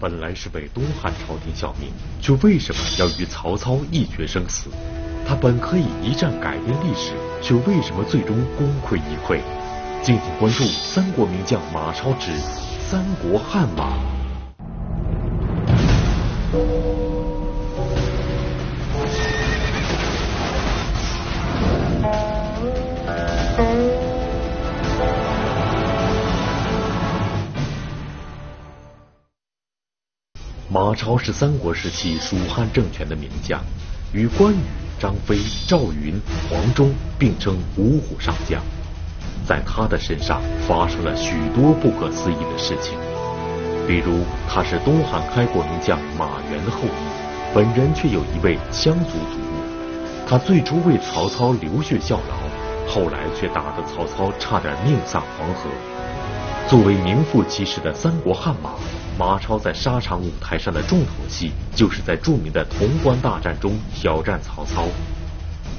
本来是为东汉朝廷效命，却为什么要与曹操一决生死？他本可以一战改变历史，却为什么最终功亏一篑？敬请关注三国名将马超之三国悍马。马超是三国时期蜀汉政权的名将，与关羽、张飞、赵云、黄忠并称五虎上将。在他的身上发生了许多不可思议的事情，比如他是东汉开国名将马援的后裔，本人却有一位湘族祖母。他最初为曹操流血效劳，后来却打得曹操差点命丧黄河。作为名副其实的三国悍马，马超在沙场舞台上的重头戏就是在著名的潼关大战中挑战曹操。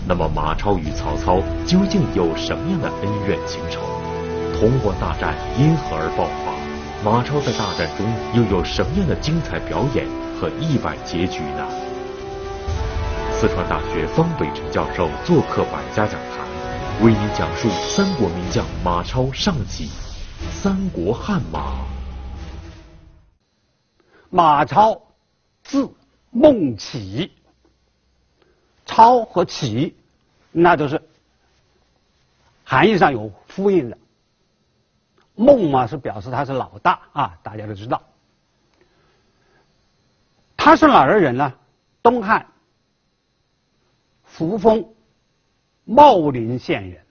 那么马超与曹操究竟有什么样的恩怨情仇？潼关大战因何而爆发？马超在大战中又有什么样的精彩表演和意外结局呢？四川大学方北辰教授做客百家讲坛，为您讲述三国名将马超上集《三国悍马》。马超，字孟起。超和起，那都是含义上有呼应的。孟嘛是表示他是老大啊，大家都知道。他是哪儿人呢？东汉扶风茂陵县人。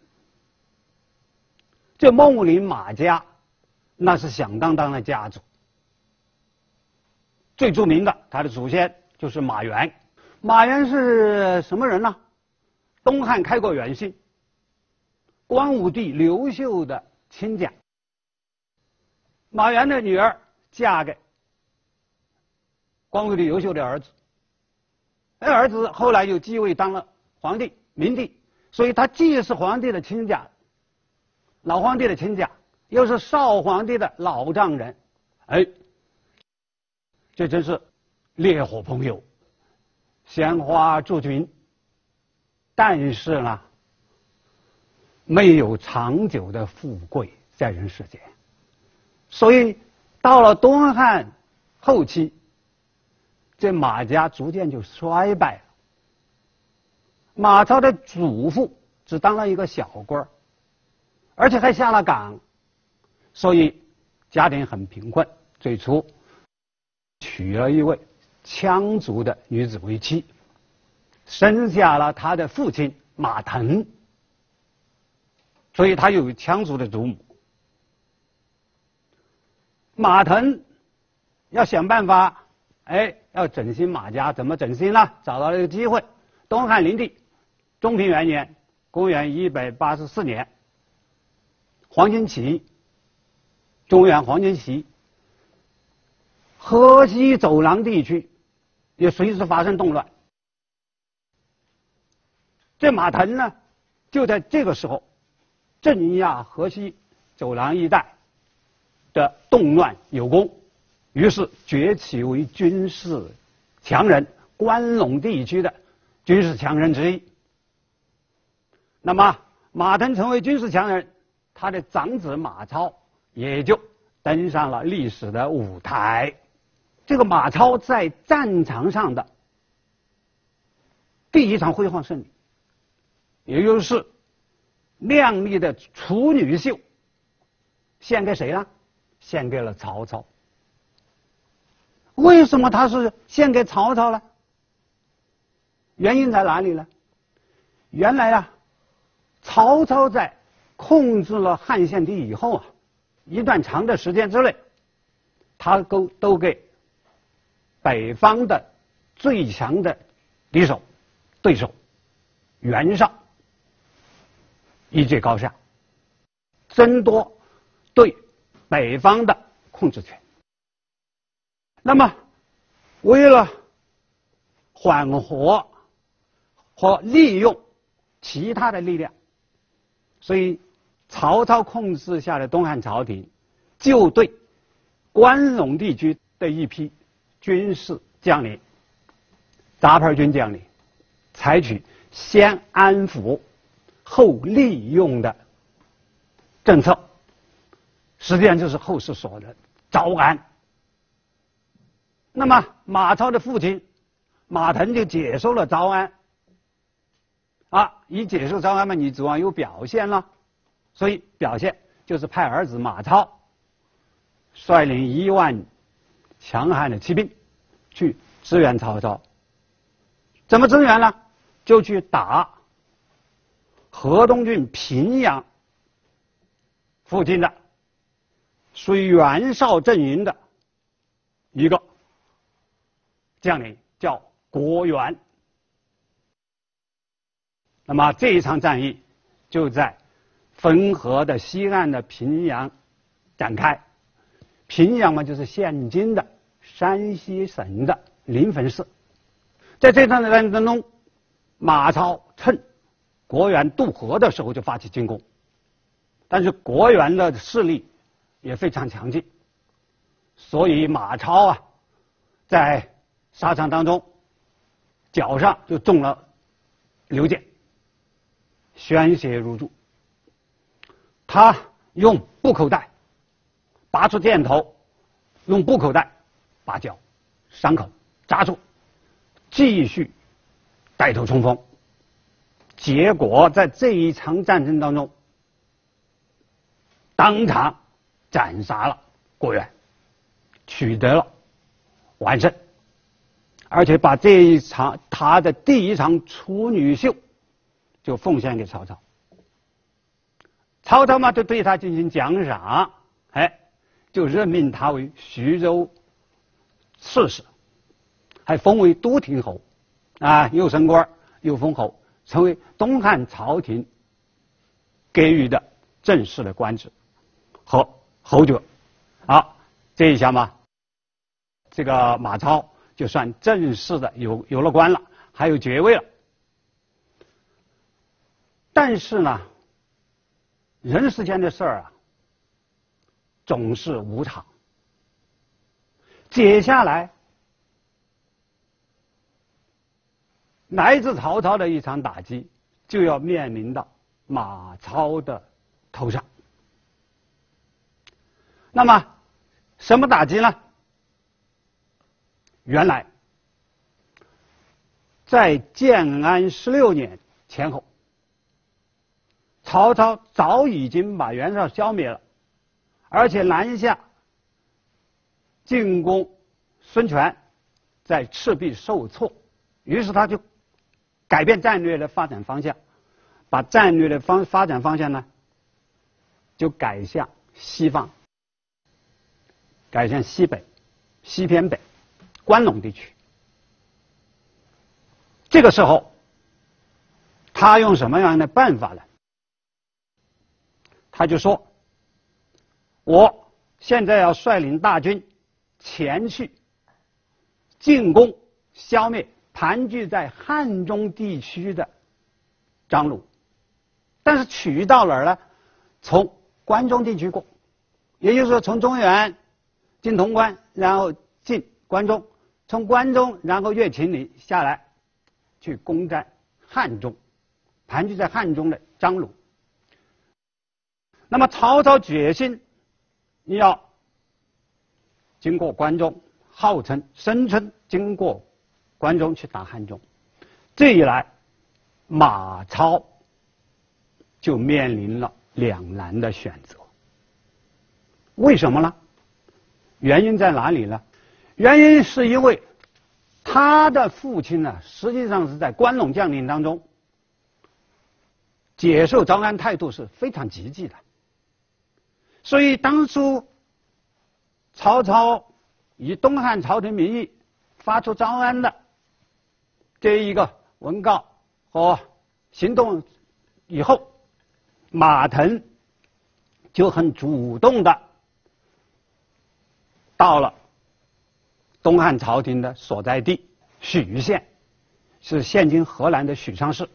这茂陵马家，那是响当当的家族。最著名的，他的祖先就是马援。马援是什么人呢？东汉开国元勋，光武帝刘秀的亲家。马援的女儿嫁给光武帝刘秀的儿子，那儿子后来又继位当了皇帝明帝，所以他既是皇帝的亲家，老皇帝的亲家，又是少皇帝的老丈人。哎，这真是烈火烹油，鲜花驻军，但是呢，没有长久的富贵在人世间，所以到了东汉后期，这马家逐渐就衰败了。马超的祖父只当了一个小官，而且还下了岗，所以家庭很贫困。最初娶了一位羌族的女子为妻，生下了他的父亲马腾，所以他有羌族的祖母。马腾要想办法，哎，要整新马家，怎么整新呢？找到了一个机会。东汉灵帝中平元年，公元184年，黄巾起义，中原黄巾起义，河西走廊地区也随时发生动乱。这马腾呢，就在这个时候镇压河西走廊一带的动乱有功，于是崛起为军事强人，关陇地区的军事强人之一。那么马腾成为军事强人，他的长子马超也就登上了历史的舞台。这个马超在战场上的第一场辉煌胜利，也就是亮丽的处女秀，献给谁呢？献给了曹操。为什么他是献给曹操呢？原因在哪里呢？原来啊，曹操在控制了汉献帝以后啊，一段长的时间之内，他都给北方的最强的对手袁绍一决高下，争夺对北方的控制权。那么为了缓和和利用其他的力量，所以曹操控制下的东汉朝廷就对关陇地区的一批军事将领、杂牌军将领采取先安抚后利用的政策，实际上就是后世所的招安。那么马超的父亲马腾就接受了招安，一接受招安嘛，你指望有表现了，所以表现就是派儿子马超率领1万强悍的骑兵去支援曹操。怎么支援呢？就去打河东郡平阳附近的属于袁绍阵营的一个将领，叫郭援。那么这一场战役就在汾河的西岸的平阳展开。平阳嘛，就是现今的山西省的临汾市。在这场战争当中，马超趁郭援渡河的时候就发起进攻，但是郭援的势力也非常强劲，所以马超在沙场当中脚上就中了流箭，鲜血如注。他用布口袋拔出箭头，用布口袋把脚伤口扎住，继续带头冲锋。结果在这一场战争当中，当场斩杀了郭援，取得了完胜，而且把这一场他的第一场处女秀就奉献给曹操。曹操嘛，就对他进行奖赏，就任命他为徐州刺史，还封为都亭侯，又升官又封侯，成为东汉朝廷给予的正式的官职和侯爵。这一下嘛，这个马超就算正式的有了官了，还有爵位了。但是呢，人世间的事儿总是无常。接下来来自曹操的一场打击就要面临到马超的头上。那么什么打击呢？原来在建安16年前后，曹操早已经把袁绍消灭了，而且南下进攻孙权，在赤壁受挫，于是他就改变战略的发展方向，把战略的发展方向呢，就改向西方，改向西北、西偏北、关陇地区。这个时候，他用什么样的办法呢？他就说，我现在要率领大军前去进攻、消灭盘踞在汉中地区的张鲁，但是取到哪儿呢？从关中地区过，也就是说从中原进潼关，然后进关中，从关中然后越秦岭下来，去攻占汉中，盘踞在汉中的张鲁。那么曹操决心要经过关中，号称声称经过关中去打汉中。这一来，马超就面临了两难的选择。为什么呢？原因在哪里呢？原因是因为他的父亲呢，实际上是在关陇将领当中接受招安态度是非常积极的，所以当初曹操以东汉朝廷名义发出招安的这一个文告和行动以后，马腾就很主动的到了东汉朝廷的所在地许县，是现今河南的许昌市。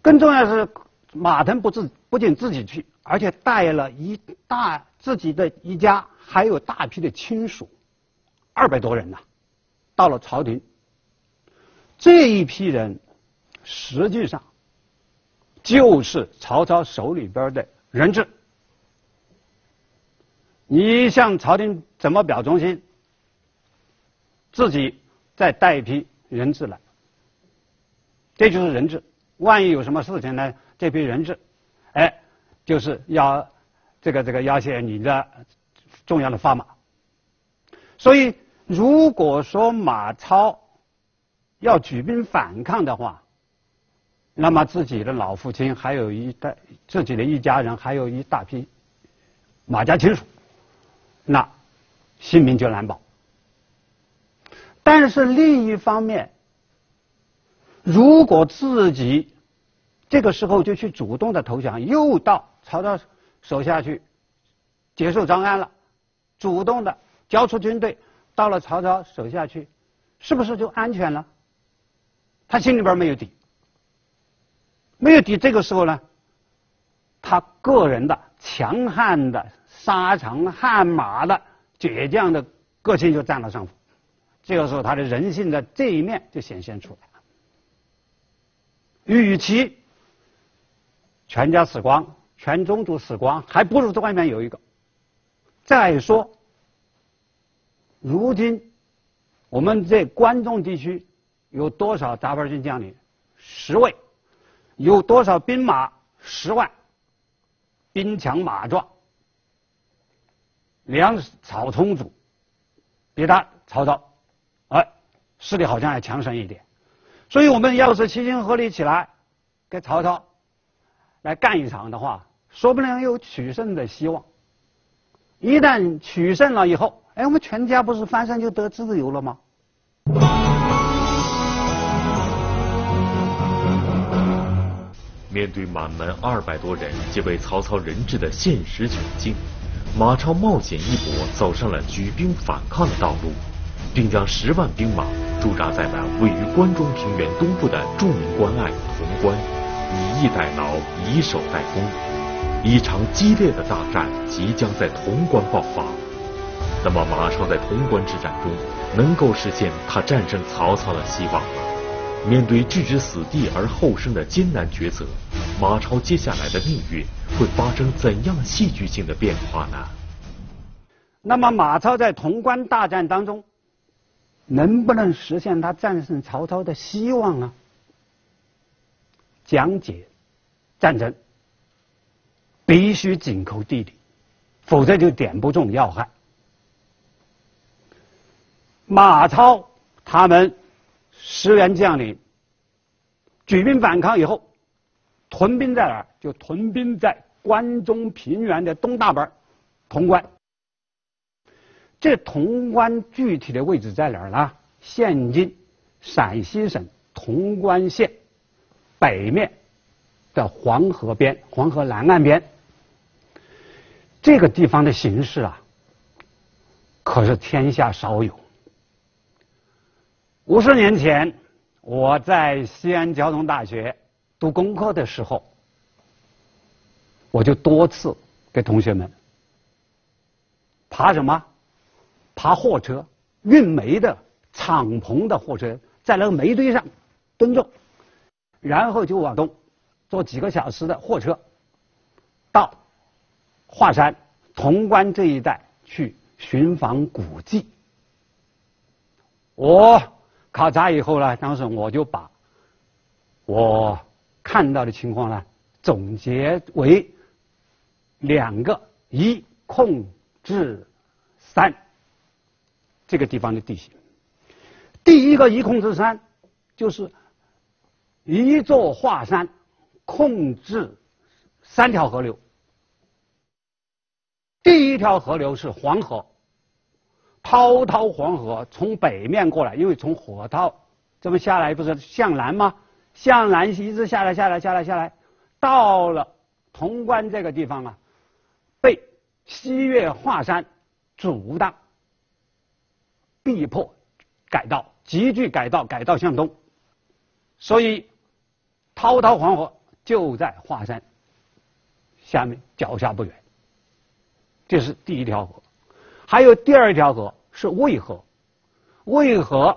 更重要的是，马腾不仅自己去，而且带了自己的一家，还有大批的亲属，200多人到了朝廷，这一批人实际上就是曹操手里边的人质。你向朝廷怎么表忠心，自己再带一批人质来，这就是人质。万一有什么事情呢，这批人质，哎，就是要要挟你的重要的砝码。所以，如果说马超要举兵反抗的话，那么自己的老父亲还有自己的一家人，还有一大批马家亲属，那性命就难保。但是另一方面，如果自己这个时候就去主动的投降，又到曹操手下去接受张安了，主动的交出军队，到了曹操手下去，是不是就安全了？他心里边没有底，没有底。这个时候呢，他个人的强悍的、杀强悍马的、倔强的个性就占了上风。这个时候，他的人性的这一面就显现出来了。与其全家死光、全宗族死光，还不如在外面有一个。再说，如今我们这关中地区有多少杂牌军将领？10位，有多少兵马？10万，兵强马壮，粮草充足，比他曹操，哎，势力好像还强盛一点。所以我们要是齐心合力起来，跟曹操来干一场的话，说不定有取胜的希望。一旦取胜了以后，哎，我们全家不是翻身就得自由了吗？面对满门200多人皆为曹操人质的现实窘境，马超冒险一搏，走上了举兵反抗的道路，并将10万兵马驻扎在了位于关中平原东部的著名关隘潼关，以逸待劳，以守待攻。一场激烈的大战即将在潼关爆发。那么，马超在潼关之战中能够实现他战胜曹操的希望吗？面对置之死地而后生的艰难抉择，马超接下来的命运会发生怎样戏剧性的变化呢？那么，马超在潼关大战当中，能不能实现他战胜曹操的希望啊？讲解战争必须紧扣地理，否则就点不中要害。马超他们10员将领举兵反抗以后，屯兵在哪儿？就屯兵在关中平原的东大门潼关。这潼关具体的位置在哪儿呢？现今陕西省潼关县北面的黄河边，黄河南岸边。这个地方的形势啊，可是天下少有。50年前，我在西安交通大学读功课的时候，我就多次给同学们爬什么？爬货车，运煤的敞篷的货车，在那个煤堆上蹲着，然后就往东坐几个小时的货车，到华山、潼关这一带去寻访古迹。我考察以后呢，当时我就把我看到的情况呢总结为2个：一控制山。这个地方的地形，第一个一控制山，就是一座华山控制3条河流。第一条河流是黄河，滔滔黄河从北面过来，因为从河套这么下来不是向南吗？向南一直下来，到了潼关这个地方啊，被西岳华山阻挡，逼迫改道，急剧改道向东，所以滔滔黄河就在华山下面脚下不远。这是第一条河。还有第2条河是渭河，渭河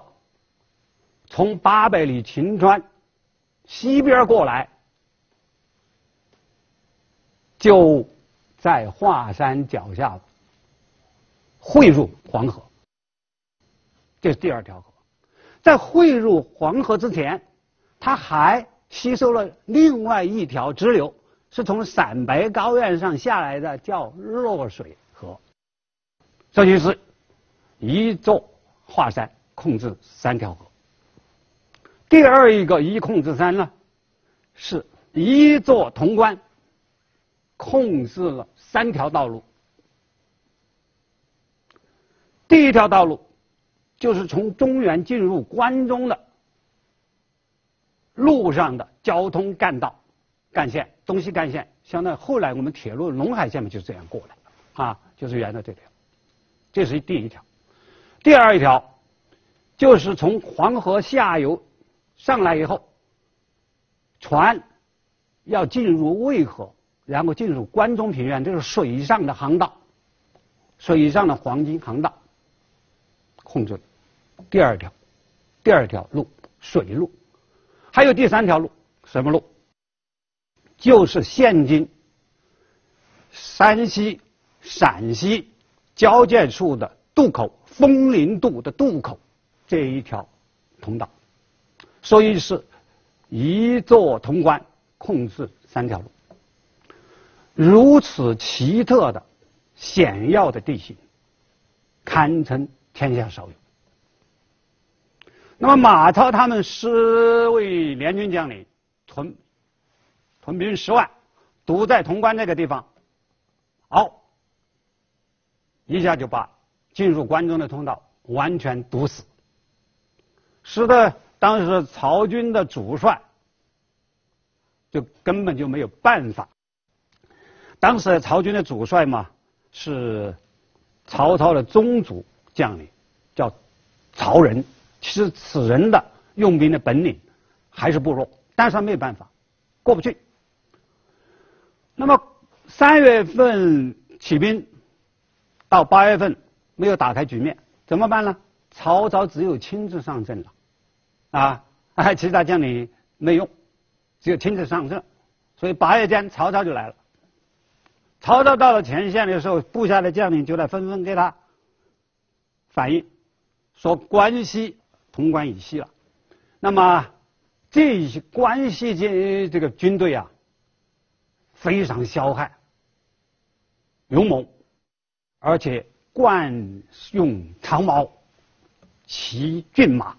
从800里秦川西边过来，就在华山脚下汇入黄河。这是第二条河。在汇入黄河之前，它还吸收了另外一条支流，是从陕北高原上下来的，叫洛水河。这就是一座华山控制三条河。第二一个一控制三呢，是一座潼关控制了三条道路。第一条道路就是从中原进入关中的路上的交通干道、干线，东西干线，相当于后来我们铁路陇海线嘛，就是这样过来，啊，就是沿着这条，这是第一条。第二一条就是从黄河下游上来以后，船要进入渭河，然后进入关中平原，这是水上的航道，水上的黄金航道控制了。第二条路，水路。还有第三条路，什么路？就是现今山西、陕西交界处的渡口，枫林渡的渡口这一条通道。所以是一座潼关控制三条路。如此奇特的险要的地形，堪称天下少有。那么马超他们4位联军将领屯兵10万，独在潼关这个地方，一下就把进入关中的通道完全堵死，使得当时曹军的主帅就根本就没有办法。当时曹军的主帅嘛，是曹操的宗族将领，叫曹仁。其实此人的用兵的本领还是不弱，但是他没有办法过不去。那么3月份起兵到8月份没有打开局面，怎么办呢？曹操只有亲自上阵了，其他将领没用，只有亲自上阵。所以8月间曹操就来了。曹操到了前线的时候，部下的将领就来纷纷给他反映说关西潼关以西了，那么这些关西这个军队啊，非常彪悍、勇猛，而且惯用长矛、骑骏马，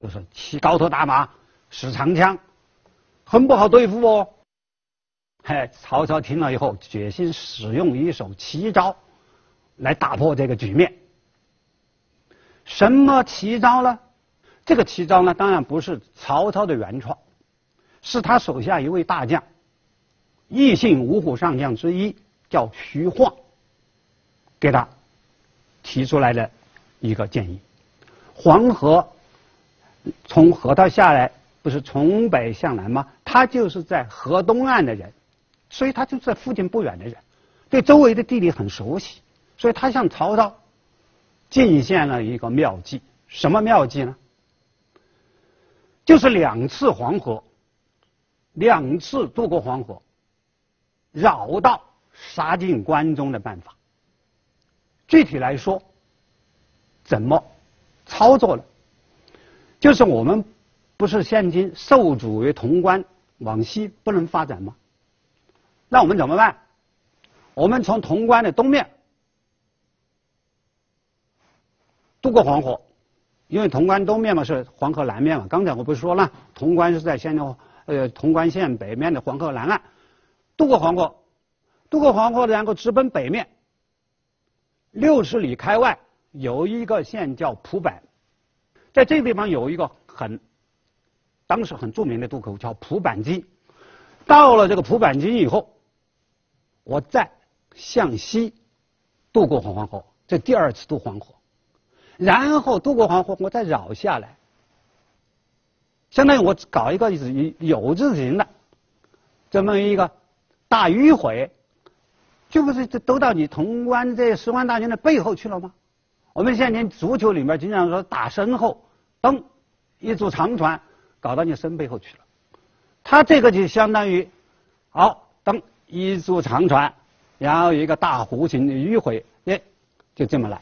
就是骑高头大马、使长枪，很不好对付哦。曹操听了以后，决心使用一手奇招来打破这个局面。什么奇招呢？这个奇招呢，当然不是曹操的原创，是他手下一位大将，义信五虎上将之一，叫徐晃，给他提出来的一个建议。黄河从河道下来，不是从北向南吗？他就是在河东岸的人，所以他就在附近不远的人，对周围的地理很熟悉，所以他向曹操进献了一个妙计。什么妙计呢？就是两次渡过黄河，绕道杀进关中的办法。具体来说怎么操作呢？就是我们不是现今受阻于潼关往西不能发展吗？那我们怎么办？我们从潼关的东面渡过黄河，因为潼关东面嘛是黄河南面嘛。刚才我不是说了，潼关是在现在潼关县北面的黄河南岸，渡过黄河，然后直奔北面。60里开外有一个县叫蒲坂，在这个地方有一个当时很著名的渡口叫蒲坂泾。到了这个蒲坂泾以后，我再向西渡过黄河，这第二次渡黄河。然后渡过黄河，我再绕下来，相当于我搞一个有字形的这么一个大迂回，就不是都到你潼关这10万大军的背后去了吗？我们现在足球里面经常说打身后蹬，一组长船搞到你身背后去了。它这个就相当于，好，等一组长船，然后有一个大弧形迂回，哎，就这么来。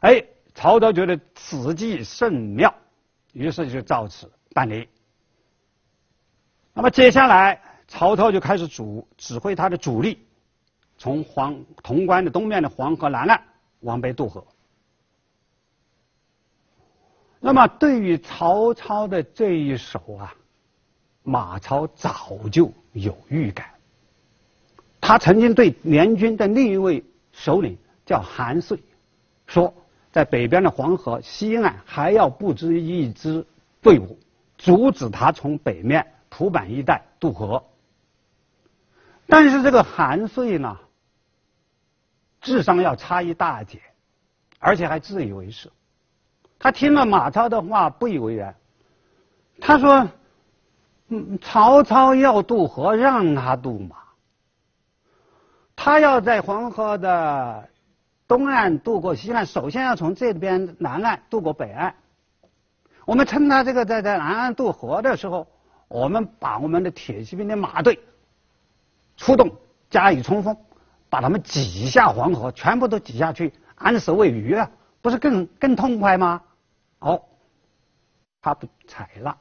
哎，曹操觉得此计甚妙，于是就照此办理。那么接下来，曹操就开始指挥他的主力。 从潼关的东面的黄河南岸往北渡河。那么，对于曹操的这一手啊，马超早就有预感。他曾经对联军的另一位首领叫韩遂说，在北边的黄河西岸还要布置一支队伍，阻止他从北面蒲坂一带渡河。但是这个韩遂呢？ 智商要差一大截，而且还自以为是。他听了马超的话不以为然，他说：“曹操要渡河，让他渡嘛。他要在黄河的东岸渡过西岸，首先要从这边南岸渡过北岸。我们趁他这个在南岸渡河的时候，我们把我们的铁骑兵的马队出动加以冲锋。” 把他们挤下黄河，全部都挤下去，安守卫鱼啊，不是更痛快吗？哦，他不采纳，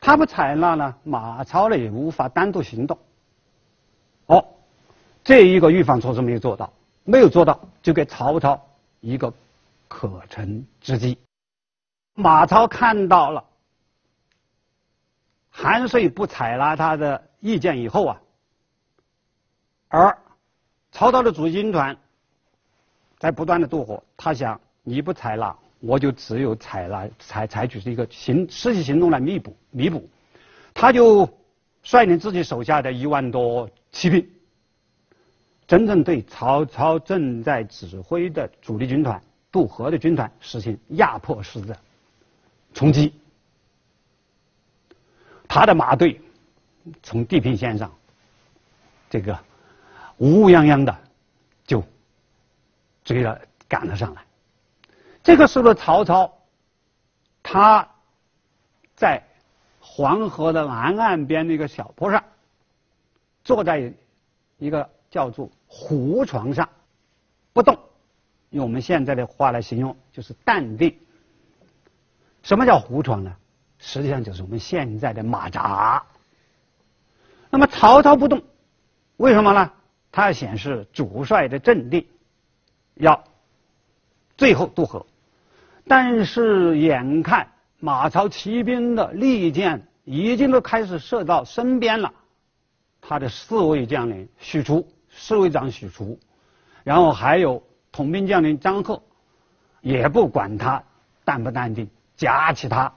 他不采纳呢，马超呢也无法单独行动。哦，这一个预防措施没有做到，没有做到就给曹操一个可乘之机。马超看到了韩遂不采纳他的意见以后啊，而 曹操的主军团在不断的渡河，他想你不采纳，我就只有采纳，采取一个实际行动来弥补。他就率领自己手下的1万多骑兵，真正对曹操正在指挥的主力军团渡河的军团实行压迫式的冲击。他的马队从地平线上，这个 乌泱泱的，就追了赶了上来。这个时候的曹操，他在黄河的南岸边的一个小坡上，坐在一个叫做胡床上不动，用我们现在的话来形容就是淡定。什么叫胡床呢？实际上就是我们现在的马扎。那么曹操不动，为什么呢？ 他要显示主帅的阵地，要最后渡河，但是眼看马超骑兵的利箭已经都开始射到身边了，他的4位将领许褚、4位长许褚，然后还有统兵将领张贺，也不管他淡不淡定，夹起他，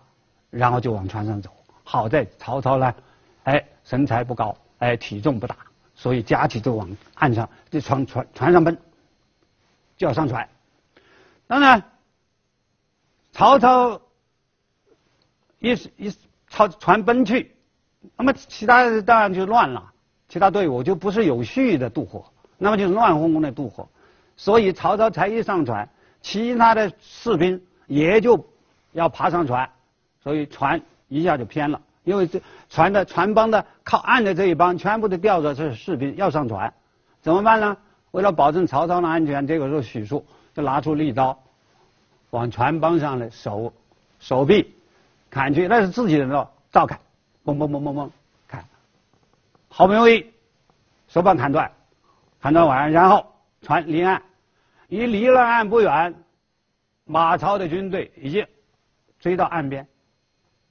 然后就往船上走。好在曹操呢，哎，身材不高，哎，体重不大。 所以夹起就往岸上，就船上奔，就要上船。当然，曹操一朝船奔去，那么其他的当然就乱了，其他队伍就不是有序的渡河，那么就是乱哄哄的渡河。所以曹操才一上船，其他的士兵也就要爬上船，所以船一下就偏了。 因为这船帮的靠岸的这一帮，全部都吊着这士兵要上船，怎么办呢？为了保证曹操的安全，这个时候许褚就拿出利刀，往船帮上的手臂砍去，那是自己人喽，照砍，嘣嘣嘣嘣嘣砍，好不容易手把砍断完，然后船离岸，一离了岸不远，马超的军队已经追到岸边。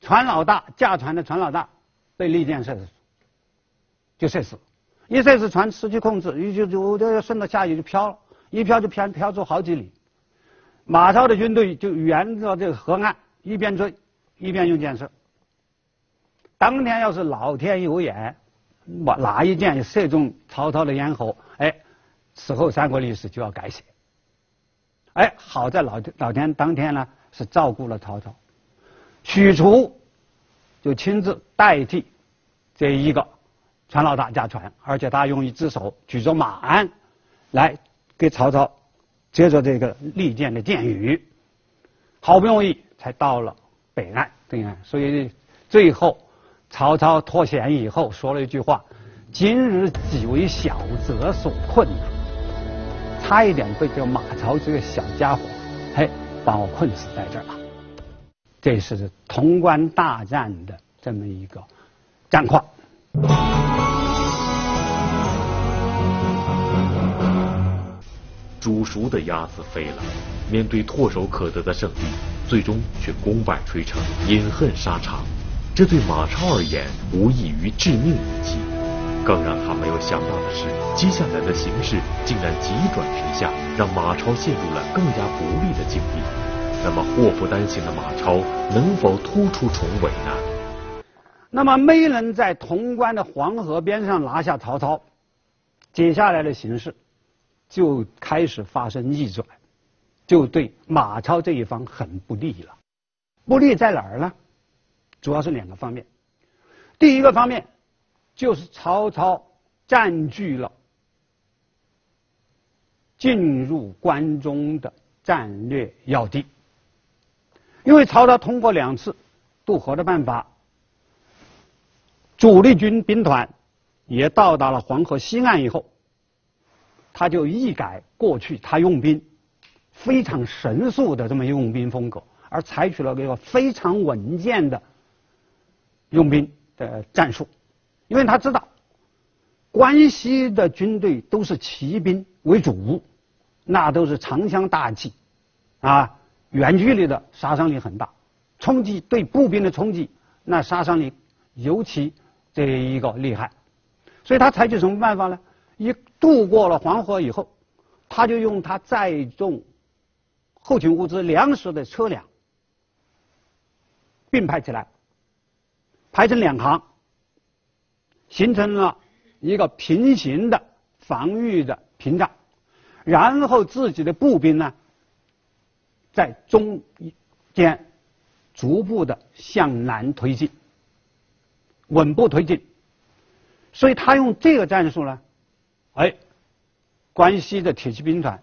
船老大驾船的船老大被利箭射死，就射死，一射死船失去控制，就顺着下游就飘了，一飘就飘出好几里。马超的军队就沿着这个河岸一边追，一边用箭射。当天要是老天有眼，哪一箭射中曹操的咽喉，哎，此后三国历史就要改写。哎，好在老天当天呢是照顾了曹操。 许褚就亲自代替这一个船老大驾船，而且他用一只手举着马鞍来给曹操接着这个利箭的箭雨。好不容易，才到了北岸对岸。所以最后曹操脱险以后说了一句话：“今日己为小则所困。”差一点被这个马超这个小家伙，嘿，把我困死在这儿了。这是潼关大战的这么一个战况。煮熟的鸭子飞了，面对唾手可得的胜利，最终却功败垂成，饮恨沙场。这对马超而言，无异于致命一击。更让他没有想到的是，接下来的形势竟然急转直下，让马超陷入了更加不利的境地。那么祸不单行的马超能否突出重围呢？那么没能在潼关的黄河边上拿下曹操，接下来的形势就开始发生逆转，就对马超这一方很不利了。不利在哪儿呢？主要是两个方面。第一个方面就是曹操占据了进入关中的战略要地，因为曹操通过两次渡河的办法，主力军兵团也到达了黄河西岸以后，他就一改过去他用兵非常神速的这么用兵风格，而采取了一个非常稳健的用兵的战术。因为他知道关西的军队都是骑兵为主，那都是长枪大戟啊，远距离的杀伤力很大，冲击对步兵的冲击那杀伤力尤其这一个厉害。所以他采取什么办法呢？一渡过了黄河以后，他就用他载重后勤物资粮食的车辆并排起来，排成两行，形成了一个平行的防御的屏障，然后自己的步兵呢，在中间逐步的向南推进，稳步推进。所以他用这个战术呢，哎，关西的铁骑兵团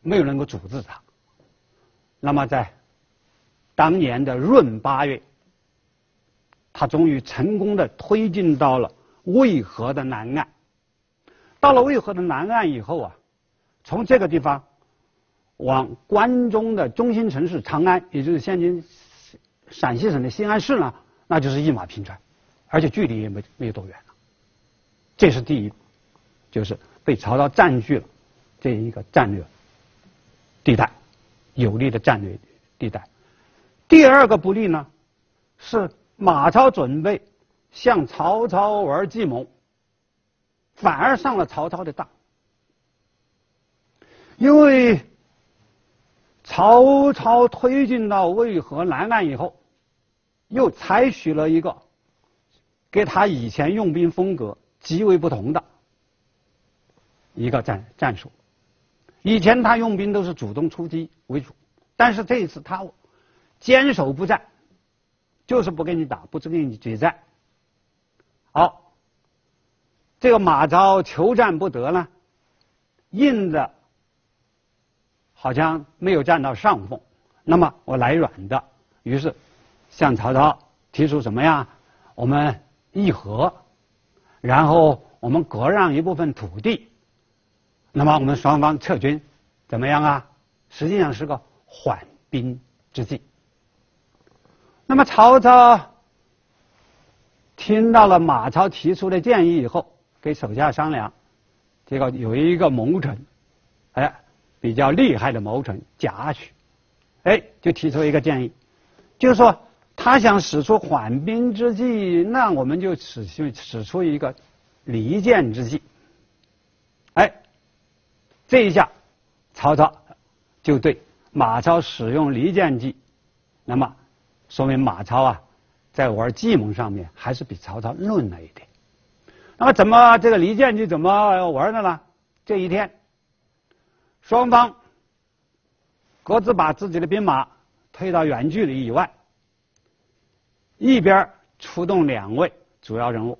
没有能够阻止他。那么在当年的闰八月，他终于成功的推进到了渭河的南岸。到了渭河的南岸以后啊，从这个地方往关中的中心城市长安，也就是现今陕西省的西安市呢，那就是一马平川，而且距离也没有多远了。这是第一步，就是被曹操占据了这一个战略地带，有利的战略地带。第二个不利呢，是马超准备向曹操玩计谋，反而上了曹操的当。因为曹操推进到渭河南岸以后，又采取了一个跟他以前用兵风格极为不同的一个战术。以前他用兵都是主动出击为主，但是这一次他坚守不战，就是不跟你打，不跟你决战。好，这个马超求战不得呢，硬的好像没有占到上风，那么我来软的，于是向曹操提出什么呀？我们议和，然后我们割让一部分土地，那么我们双方撤军，怎么样啊？实际上是个缓兵之计。那么曹操听到了马超提出的建议以后，给手下商量，结果有一个谋臣，哎，比较厉害的谋臣贾诩，哎，就提出一个建议，就是说他想使出缓兵之计，那我们就使出一个离间之计。哎，这一下曹操就对马超使用离间计，那么说明马超啊，在玩计谋上面还是比曹操嫩了一点。那么怎么这个离间计怎么玩的呢？这一天，双方各自把自己的兵马推到远距离以外，一边出动两位主要人物。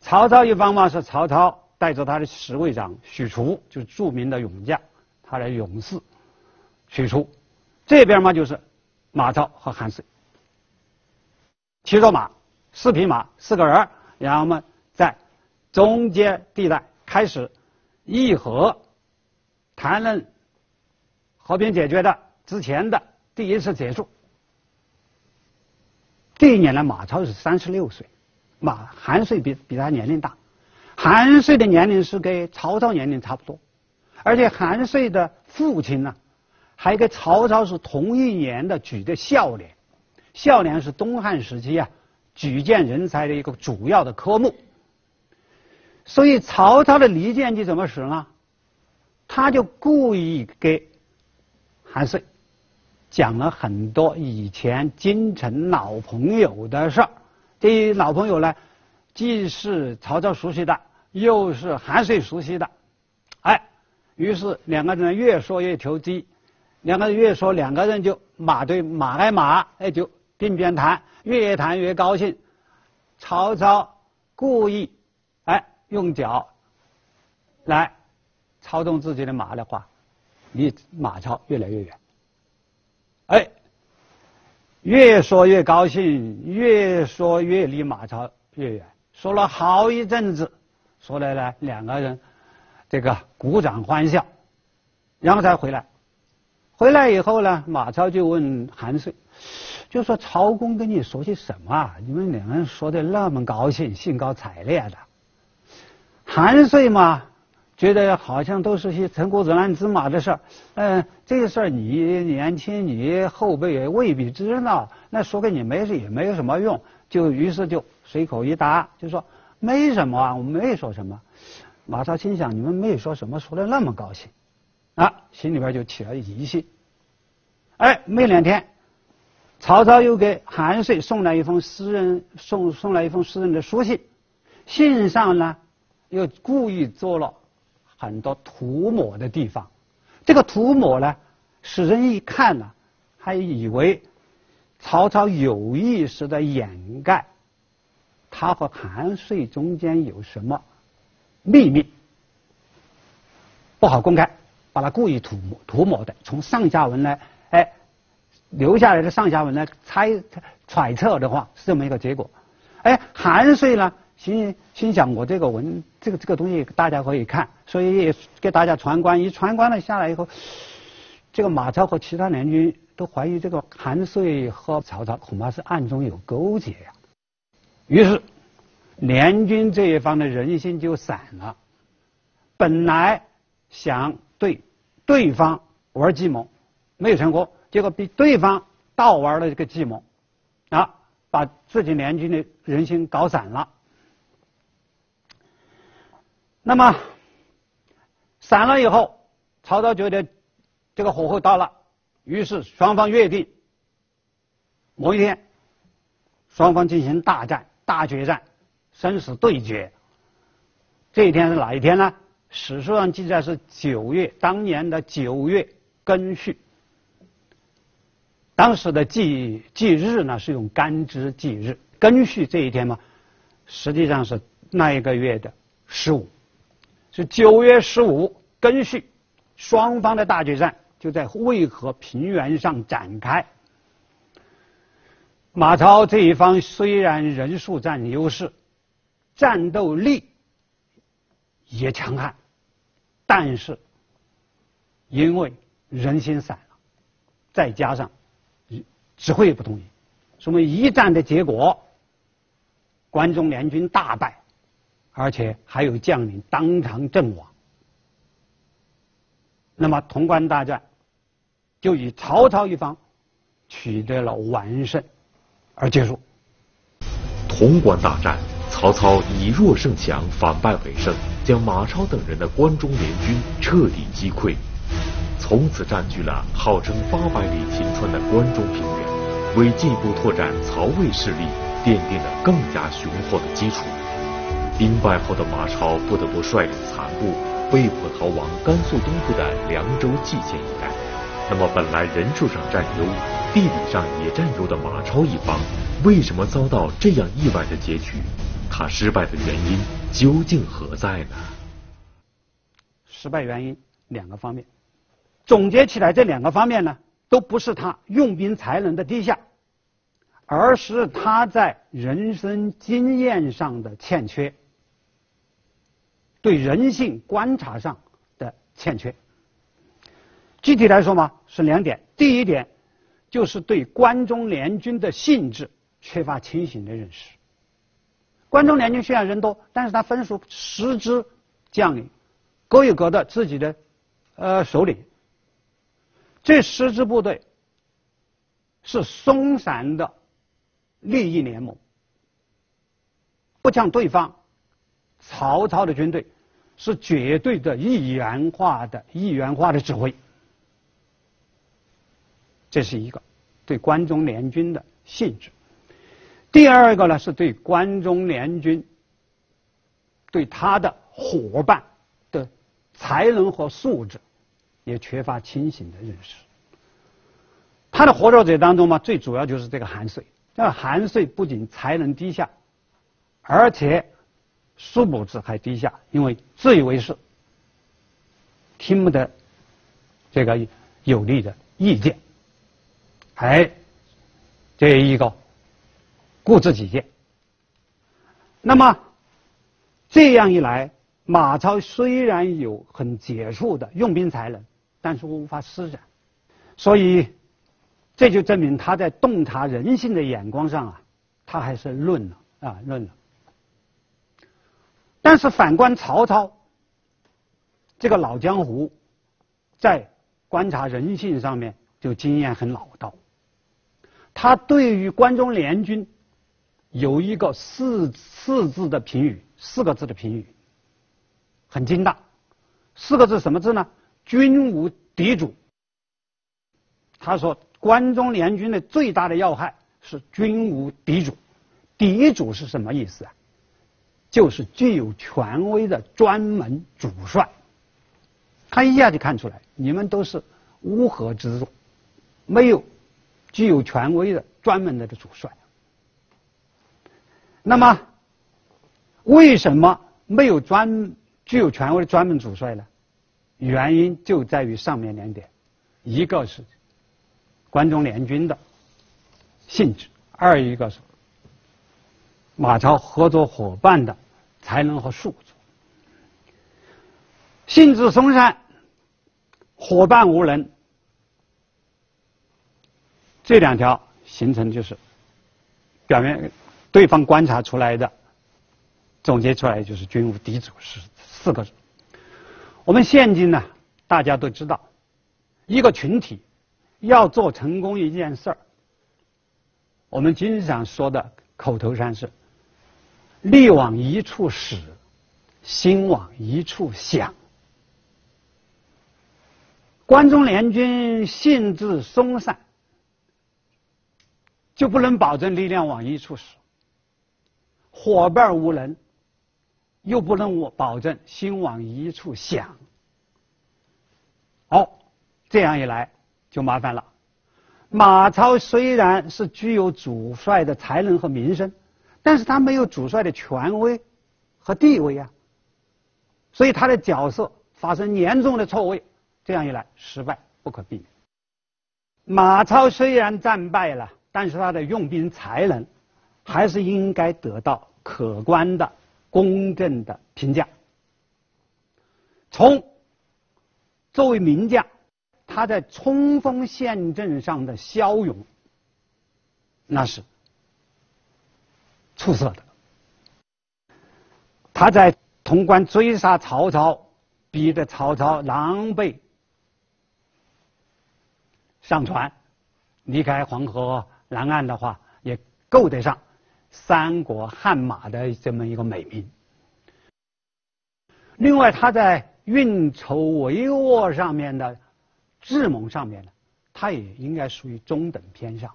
曹操一方嘛是曹操带着他的侍卫长许褚，就是著名的勇将，他的勇士许褚。这边嘛就是马超和韩遂，骑着马，4匹马，4个人，然后呢，在中间地带开始议和，谈论和平解决的之前的第一次接触。这一年呢，马超是36岁，韩遂比他年龄大，韩遂的年龄是跟曹操年龄差不多，而且韩遂的父亲呢，还跟曹操是同一年的举的孝廉，孝廉是东汉时期啊举荐人才的一个主要的科目。所以曹操的离间计怎么使呢？他就故意给韩遂讲了很多以前京城老朋友的事儿。这老朋友呢，既是曹操熟悉的，又是韩遂熟悉的，哎，于是2个人越说越投机，2个人就马对马挨马，哎，就并肩谈，越谈越高兴。曹操故意用脚来操纵自己的马的话，离马超越来越远。哎，越说越高兴，越说越离马超越远。说了好一阵子，说来呢，2个人这个鼓掌欢笑，然后才回来。回来以后呢，马超就问韩遂，就说曹公跟你说些什么啊？你们2人说的那么高兴，兴高采烈的。韩遂嘛，觉得好像都是些陈谷子烂芝麻的事儿，这个事儿你年轻，你后辈也未必知道，那说给你也没有什么用，就于是就随口一答，就说没什么啊，我没说什么。马超心想，你们没说什么，说的那么高兴，啊，心里边就起了疑心。哎，没2天，曹操又给韩遂送来一封私人的书信，信上呢，又故意做了很多涂抹的地方，这个涂抹呢，使人一看呢，还以为曹操有意识的掩盖他和韩遂中间有什么秘密，不好公开，把它故意涂抹的，从上下文呢，留下来的上下文呢，揣测的话是这么一个结果。哎，韩遂呢？心想我这个文这个东西大家可以看，所以也给大家传观。一传观了下来以后，这个马超和其他联军都怀疑这个韩遂和曹操恐怕是暗中有勾结呀。于是联军这一方的人心就散了，本来想对对方玩计谋，没有成功，结果被对方倒玩了这个计谋，啊，把自己联军的人心搞散了。那么散了以后，曹操觉得这个火候到了，于是双方约定某一天双方进行大决战，生死对决。这一天是哪一天呢？史书上记载是当年的九月庚戌。当时的忌日呢是用干支忌日，庚戌这一天嘛，实际上是那一个月的15。是9月15庚戌，双方的大决战就在渭河平原上展开。马超这一方虽然人数占优势，战斗力也强悍，但是因为人心散了，再加上指挥不统一，所以一战的结果，关中联军大败。而且还有将领当场阵亡。那么潼关大战就以曹操一方取得了完胜而结束。潼关大战，曹操以弱胜强，反败为胜，将马超等人的关中联军彻底击溃，从此占据了号称800里秦川的关中平原，为进一步拓展曹魏势力奠定了更加雄厚的基础。兵败后的马超不得不率领残部被迫逃往甘肃东部的凉州蓟县一带。那么本来人数上占优，地理上也占优的马超一方，为什么遭到这样意外的结局？他失败的原因究竟何在呢？失败原因2个方面，总结起来这2个方面呢，都不是他用兵才能的低下，而是他在人生经验上的欠缺，对人性观察上的欠缺。具体来说嘛，是两点。第一点，就是对关中联军的性质缺乏清醒的认识。关中联军虽然人多，但是他分属10支将领，各有各的自己的首领。这10支部队是松散的利益联盟，不像对方曹操的军队是绝对的一元化的指挥。这是一个对关中联军的性质。第二个呢，是对关中联军对他的伙伴的才能和素质也缺乏清醒的认识。他的合作者当中嘛，最主要就是这个韩遂。这个韩遂不仅才能低下，而且苏补智还低下，因为自以为是，听不得这个有利的意见，还这一个固执己见。那么这样一来，马超虽然有很杰出的用兵才能，但是无法施展，所以这就证明他在洞察人性的眼光上啊，他还是论了。但是反观曹操这个老江湖，在观察人性上面就经验很老道，他对于关中联军有一个四个字的评语，很精大。四个字什么字呢？军无敌主。他说关中联军的最大的要害是军无敌主。敌主是什么意思啊？就是具有权威的专门主帅。他一下就看出来，你们都是乌合之众，没有具有权威的专门的主帅。那么为什么没有具有权威的专门主帅呢？原因就在于上面2点，一个是关中联军的性质，一个是马超合作伙伴的才能和素质。性质松散，伙伴无能，这2条形成就是表面对方观察出来的，总结出来就是军无敌主，是4个字。我们现今呢，大家都知道，一个群体要做成功一件事儿，我们经常说的口头禅是力往一处使，心往一处想。关中联军性质松散，就不能保证力量往一处使；伙伴无能，又不能保证心往一处想。这样一来就麻烦了。马超虽然是具有主帅的才能和名声，但是他没有主帅的权威和地位啊，所以他的角色发生严重的错位，这样一来失败不可避免。马超虽然战败了，但是他的用兵才能还是应该得到可观的、公正的评价。作为名将，他在冲锋陷阵上的骁勇，那是出色的。他在潼关追杀曹操，逼得曹操狼狈上船，离开黄河南岸的话，也够得上三国悍马的这么一个美名。另外，他在运筹帷幄上面的智谋上面呢，他也应该属于中等偏上。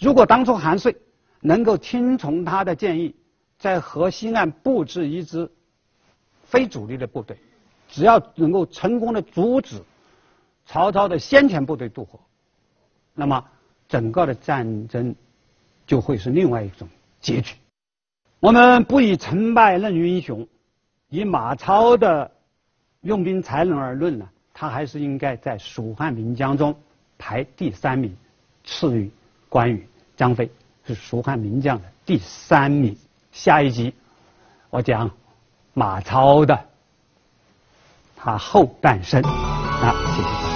如果当初韩遂能够听从他的建议，在河西岸布置一支非主力的部队，只要能够成功的阻止曹操的先遣部队渡河，那么整个的战争就会是另外一种结局。我们不以成败论英雄，以马超的用兵才能而论呢，他还是应该在蜀汉名将中排第三名，次于关羽、张飞，是蜀汉名将的第三名。下一集我讲马超的他后半生啊，谢谢。